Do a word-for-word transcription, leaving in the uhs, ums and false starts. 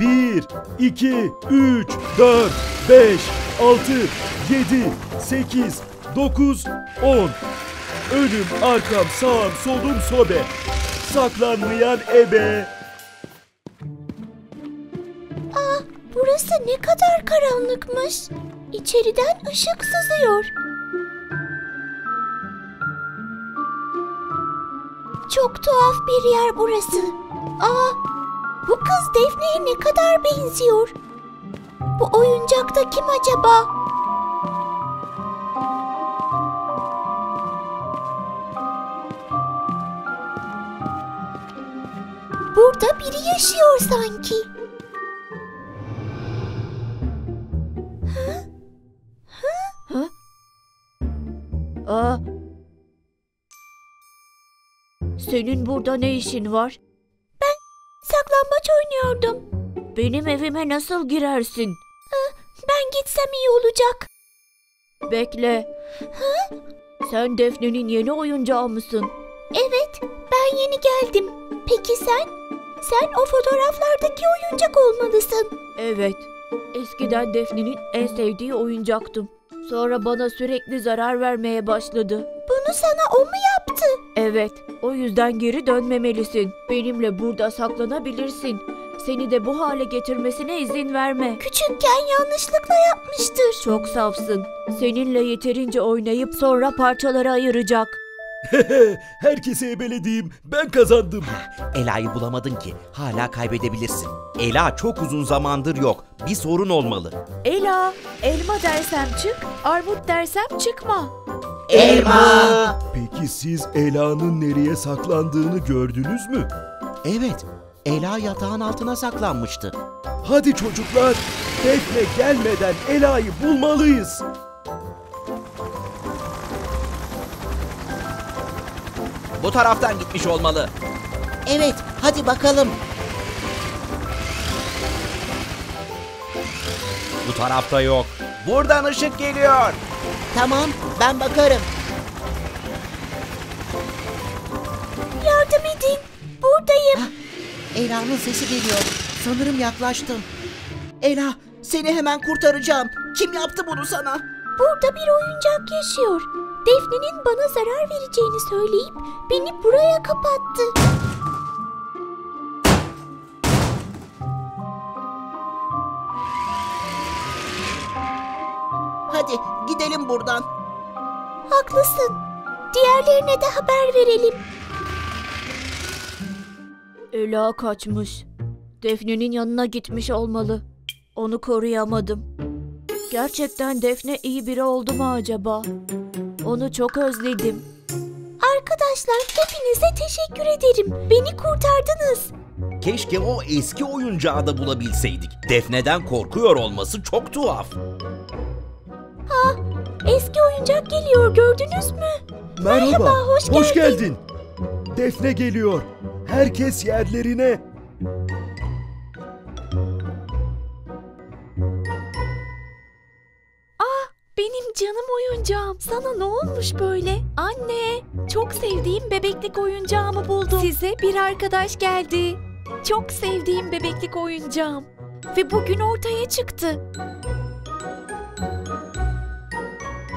bir, iki, üç, dört, beş, altı, yedi, sekiz, dokuz, on. Önüm, arkam, sağım, solum, sobe. Saklanmayan ebe. Aa, burası ne kadar karanlıkmış. İçeriden ışık sızıyor. Çok tuhaf bir yer burası. Aa, bu kız Defne'ye ne kadar benziyor. Bu oyuncak da kim acaba? Burada biri yaşıyor sanki. Ha? Ha? Ha? Aa. Senin burada ne işin var? Ben saklambaç oynuyordum. Benim evime nasıl girersin? Aa, ben gitsem iyi olacak. Bekle. Ha? Sen Defne'nin yeni oyuncağı mısın? Evet, ben yeni geldim. Peki sen? Sen o fotoğraflardaki oyuncak olmalısın. Evet. Eskiden Defne'nin en sevdiği oyuncaktım. Sonra bana sürekli zarar vermeye başladı. Bunu sana o mu yaptı? Evet. O yüzden geri dönmemelisin. Benimle burada saklanabilirsin. Seni de bu hale getirmesine izin verme. Küçükken yanlışlıkla yapmıştır. Çok safsın. Seninle yeterince oynayıp sonra parçalara ayıracak. Herkese ebelediğim ben kazandım. Ela'yı bulamadın ki, hala kaybedebilirsin. Ela çok uzun zamandır yok, bir sorun olmalı. Ela, elma dersem çık, armut dersem çıkma. Elma! Peki siz Ela'nın nereye saklandığını gördünüz mü? Evet, Ela yatağın altına saklanmıştı. Hadi çocuklar, Defne gelmeden Ela'yı bulmalıyız. Bu taraftan gitmiş olmalı. Evet, hadi bakalım. Bu tarafta yok. Buradan ışık geliyor. Tamam, ben bakarım. Yardım edin, buradayım. Ah, Ela'nın sesi geliyor. Sanırım yaklaştım. Ela, seni hemen kurtaracağım. Kim yaptı bunu sana? Burada bir oyuncak yaşıyor. Defne'nin bana zarar vereceğini söyleyip beni buraya kapattı. Hadi gidelim buradan. Haklısın. Diğerlerine de haber verelim. Ela kaçmış. Defne'nin yanına gitmiş olmalı. Onu koruyamadım. Gerçekten Defne iyi biri oldu mu acaba? Onu çok özledim. Arkadaşlar, hepinize teşekkür ederim. Beni kurtardınız. Keşke o eski oyuncağı da bulabilseydik. Defne'den korkuyor olması çok tuhaf. Ha, eski oyuncak geliyor, gördünüz mü? Merhaba, Merhaba hoş, hoş geldin. geldin. Defne geliyor. Herkes yerlerine. Benim canım oyuncağım. Sana ne olmuş böyle? Anne, çok sevdiğim bebeklik oyuncağımı buldum. Size bir arkadaş geldi. Çok sevdiğim bebeklik oyuncağım. Ve bugün ortaya çıktı.